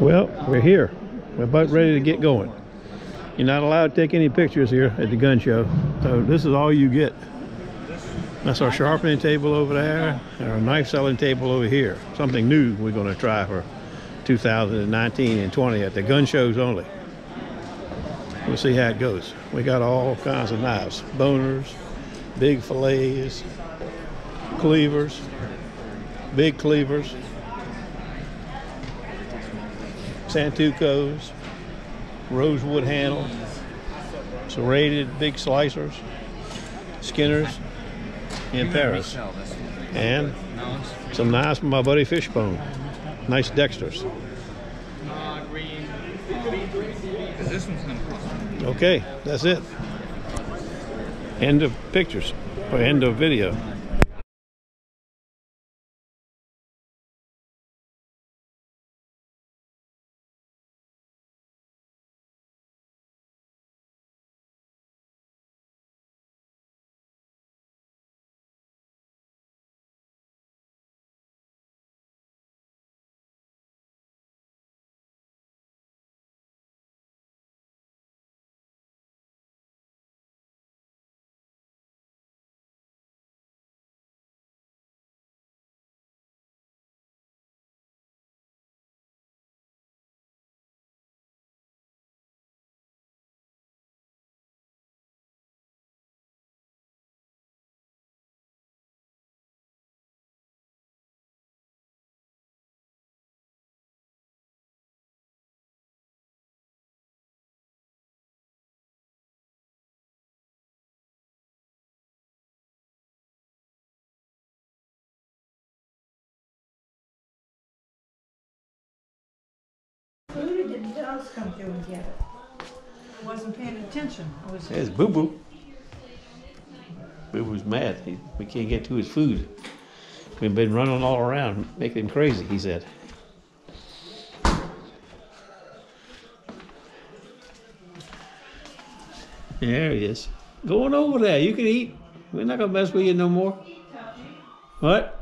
Well, we're here. We're about ready to get going. You're not allowed to take any pictures here at the gun show, so this is all you get. That's our sharpening table over there and our knife selling table over here. Something new we're going to try for 2019 and 20 at the gun shows only. We'll see how it goes. We got all kinds of knives, boners, big fillets, cleavers, big cleavers, Santucos, rosewood handles, serrated big slicers, skinners in Paris, and some knives from my buddy Fishbone. Nice Dexters. Okay, that's it. End of pictures, or end of video. Who did the dogs come through and get it? I wasn't paying attention. It's Boo Boo. Boo Boo's mad. We can't get to his food. We've been running all around, making him crazy, he said. There he is. Going over there. You can eat. We're not going to mess with you no more. What?